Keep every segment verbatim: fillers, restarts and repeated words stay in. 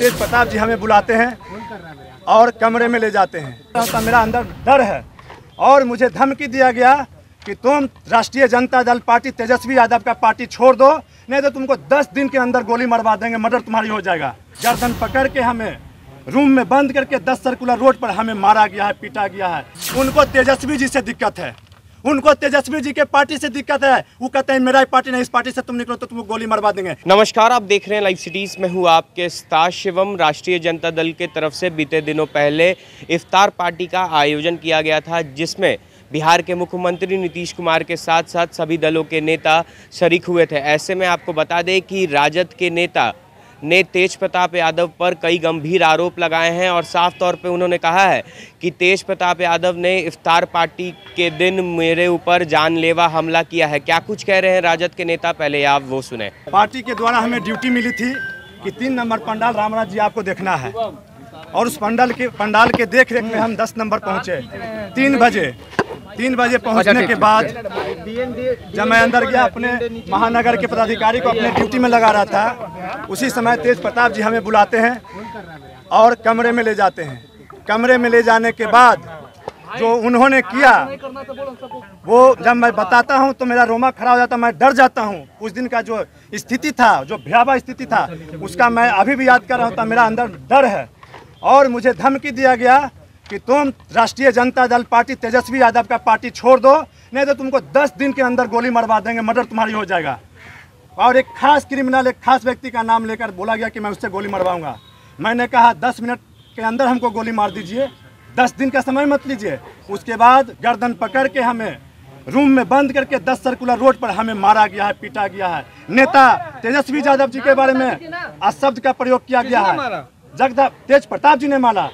तेज प्रताप जी हमें बुलाते हैं और कमरे में ले जाते हैं। मेरा अंदर डर है और मुझे धमकी दिया गया कि तुम राष्ट्रीय जनता दल पार्टी तेजस्वी यादव का पार्टी छोड़ दो, नहीं तो तुमको दस दिन के अंदर गोली मरवा देंगे, मर्डर तुम्हारी हो जाएगा। गर्दन पकड़ के हमें रूम में बंद करके दस सर्कुलर रोड पर हमें मारा गया है, पीटा गया है। उनको तेजस्वी जी से दिक्कत है, उनको तेजस्वी जी के पार्टी से दिक्कत है। वो कहते हैं मेरा पार्टी नहीं, इस पार्टी से तुम निकलो तो तुमको गोली मरवा देंगे। नमस्कार, आप देख रहे हैं लाइव सिटीज में हूँ आपके साथ शिवम। राष्ट्रीय जनता दल के तरफ से बीते दिनों पहले इफ्तार पार्टी का आयोजन किया गया था, जिसमें बिहार के मुख्यमंत्री नीतीश कुमार के साथ साथ सभी दलों के नेता शरीक हुए थे। ऐसे में आपको बता दें कि राजद के नेता ने तेज प्रताप यादव पर कई गंभीर आरोप लगाए हैं और साफ तौर पे उन्होंने कहा है कि तेज प्रताप यादव ने इफ्तार पार्टी के दिन मेरे ऊपर जानलेवा हमला किया है। क्या कुछ कह रहे हैं राजद के नेता, पहले आप वो सुने। पार्टी के द्वारा हमें ड्यूटी मिली थी कि तीन नंबर पंडाल रामराज जी आपको देखना है, और उस पंडाल के पंडाल के देख रेख में हम दस नंबर पहुँचे। तीन बजे तीन बजे पहुंचने के बाद जब मैं अंदर गया, अपने महानगर के पदाधिकारी को अपने ड्यूटी में लगा रहा था, उसी समय तेज प्रताप जी हमें बुलाते हैं और कमरे में ले जाते हैं। कमरे में ले जाने के बाद जो उन्होंने किया वो जब मैं बताता हूं तो मेरा रोमा खड़ा हो जाता, मैं डर जाता हूं। उस दिन का जो स्थिति था, जो भयावह स्थिति था, उसका मैं अभी भी याद कर रहा हूँ। मेरा अंदर डर है और मुझे धमकी दिया गया कि तुम राष्ट्रीय जनता दल पार्टी तेजस्वी यादव का पार्टी छोड़ दो, नहीं तो तुमको दस दिन के अंदर गोली मरवा देंगे, मर्डर तुम्हारी हो जाएगा। और एक खास क्रिमिनल, एक खास व्यक्ति का नाम लेकर बोला गया कि मैं उससे गोली मरवाऊंगा। मैंने कहा दस मिनट के अंदर हमको गोली मार दीजिए, दस दिन का समय मत लीजिए। उसके बाद गर्दन पकड़ के हमें रूम में बंद करके दस सर्कुलर रोड पर हमें मारा गया है, पीटा गया है। नेता तेजस्वी यादव जी के बारे में अशब्द का प्रयोग किया गया है। जगदा तेज प्रताप जी ने मारा,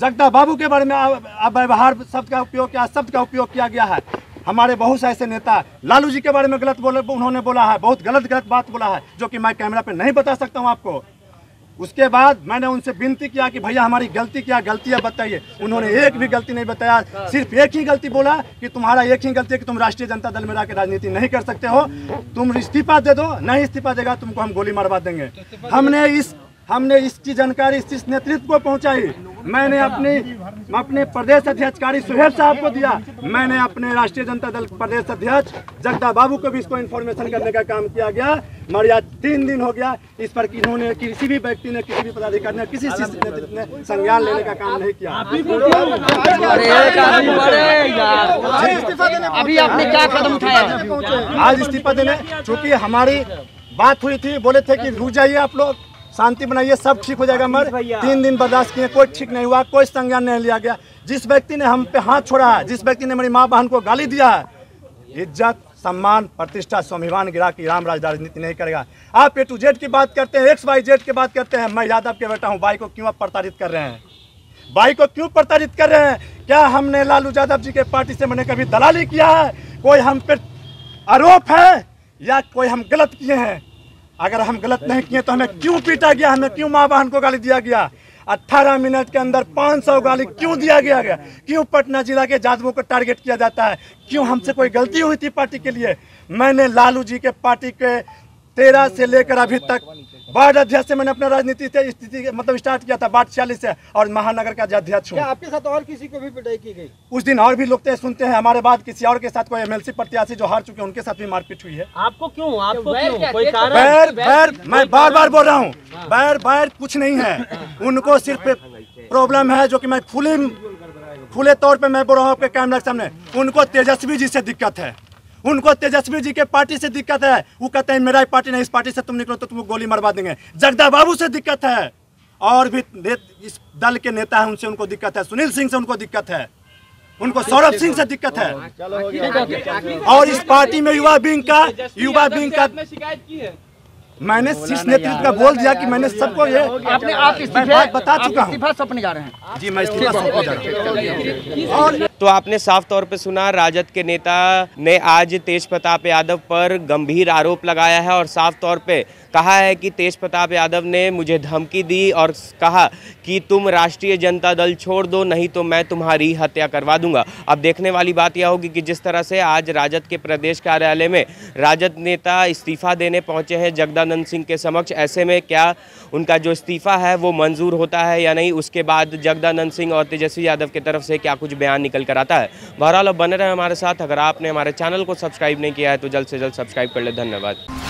जगदा बाबू के बारे में अव्यवहार शब्द का उपयोग किया शब्द का उपयोग किया गया है। हमारे बहुत से ऐसे नेता, लालू जी के बारे में गलत बोले, उन्होंने बोला है, बहुत गलत गलत बात बोला है, जो कि मैं कैमरा पे नहीं बता सकता हूं आपको। उसके बाद मैंने उनसे विनती किया कि भैया हमारी गलती क्या गलतियाँ बताइए। उन्होंने एक भी गलती नहीं बताया, सिर्फ एक ही गलती बोला कि तुम्हारा एक ही गलती है कि तुम राष्ट्रीय जनता दल में रह के राजनीति नहीं कर सकते हो, तुम इस्तीफा दे दो, नहीं इस्तीफा देगा तुमको हम गोली मरवा देंगे। हमने इस हमने इसकी जानकारी इस नेतृत्व को पहुंचाई। मैंने अपने अपने प्रदेश अध्यक्ष कारी सुहेल साहब को दिया, मैंने अपने राष्ट्रीय जनता दल प्रदेश अध्यक्ष जगदा बाबू को भी इसको इन्फॉर्मेशन करने का काम किया गया। मरिया तीन दिन हो गया इस पर कि इन्होंने किसी भी व्यक्ति ने, किसी भी पदाधिकारी ने, किसी नेतृत्व ने संज्ञान लेने का काम नहीं किया। आज इस्तीफा देने, चूँकि हमारी बात हुई थी, बोले थे कि रुक जाइए आप लोग, शांति बनाइए, सब ठीक हो जाएगा। मर तीन दिन बर्दाश्त किए, कोई ठीक नहीं हुआ, कोई संज्ञान नहीं लिया गया। जिस व्यक्ति ने हम पे हाथ छोड़ा है, जिस व्यक्ति ने मेरी माँ बहन को गाली दिया है, इज्जत सम्मान प्रतिष्ठा स्वाभिमान गिरा कि रामराज राजनीति नहीं करेगा। आप ए टू जेड की बात करते हैं, एक्स वाई जेड की बात करते हैं, मैं यादव के बेटा हूँ, भाई को क्यों आप प्रताड़ित कर रहे हैं, भाई को क्यों प्रताड़ित कर रहे हैं? क्या हमने लालू यादव जी के पार्टी से मैंने कभी दलाली किया है? कोई हम पे आरोप है या कोई हम गलत किए हैं? अगर हम गलत नहीं किए तो हमें क्यों पीटा गया, हमें क्यों माँ बहन को गाली दिया गया? अट्ठारह मिनट के अंदर पाँच सौ गाली क्यों दिया गया गया क्यों पटना जिला के यादवों को टारगेट किया जाता है? क्यों हमसे कोई गलती हुई थी पार्टी के लिए? मैंने लालू जी के पार्टी के तेरह से लेकर अभी तक वार्ड अध्यक्ष से मैंने अपना राजनीति से स्थिति मतलब स्टार्ट किया था, वार्ड छियालीस से, और महानगर का अध्यक्ष हूँ। आपके साथ और किसी को भी पिटाई की गई? उस दिन और भी लोग थे, सुनते हैं हमारे बाद किसी और के साथ कोई एमएलसी प्रत्याशी जो हार चुके उनके साथ भी मारपीट हुई है। आपको क्यों? आपको क्यों? कोई कारण? बैर बैर मैं बार बार बोल रहा हूँ, बैर बैर कुछ नहीं है, उनको सिर्फ प्रॉब्लम है, जो की मैं खुले खुले तौर पर मैं बोल रहा हूँ आपके कैमरा के सामने, उनको तेजस्वी जी से दिक्कत है, उनको तेजस्वी जी के पार्टी से दिक्कत है। वो कहते हैं मेरा पार्टी नहीं, इस पार्टी से तुम निकलो तो तुमको गोली मरवा देंगे। जगदा बाबू से दिक्कत है, और भी इस दल के नेता हैं उनसे उनको दिक्कत है, सुनील सिंह से उनको दिक्कत है, उनको सौरभ सिंह से दिक्कत है। और इस पार्टी में युवा विंग का युवा विंग का मैंने शीर्ष नेतृत्व का बोल दिया कि मैंने सबको ये आपने आप बता चुका हूँ जी, मैं इस्तीफा सौंपने जा रहा हूँ। तो आपने साफ तौर पे सुना, राजद के नेता ने आज तेज प्रताप यादव पर गंभीर आरोप लगाया है और साफ तौर पे कहा है कि तेज प्रताप यादव ने मुझे धमकी दी और कहा कि तुम राष्ट्रीय जनता दल छोड़ दो नहीं तो मैं तुम्हारी हत्या करवा दूंगा। अब देखने वाली बात यह होगी कि जिस तरह से आज राजद के प्रदेश कार्यालय में राजद नेता इस्तीफा देने पहुंचे हैं जगदानंद सिंह के समक्ष, ऐसे में क्या उनका जो इस्तीफा है वो मंजूर होता है या नहीं, उसके बाद जगदानंद सिंह और तेजस्वी यादव की तरफ से क्या कुछ बयान निकल कर आता है। बहरहाल अब बने रहे हमारे साथ। अगर आपने हमारे चैनल को सब्सक्राइब नहीं किया है तो जल्द से जल्द सब्सक्राइब कर ले। धन्यवाद।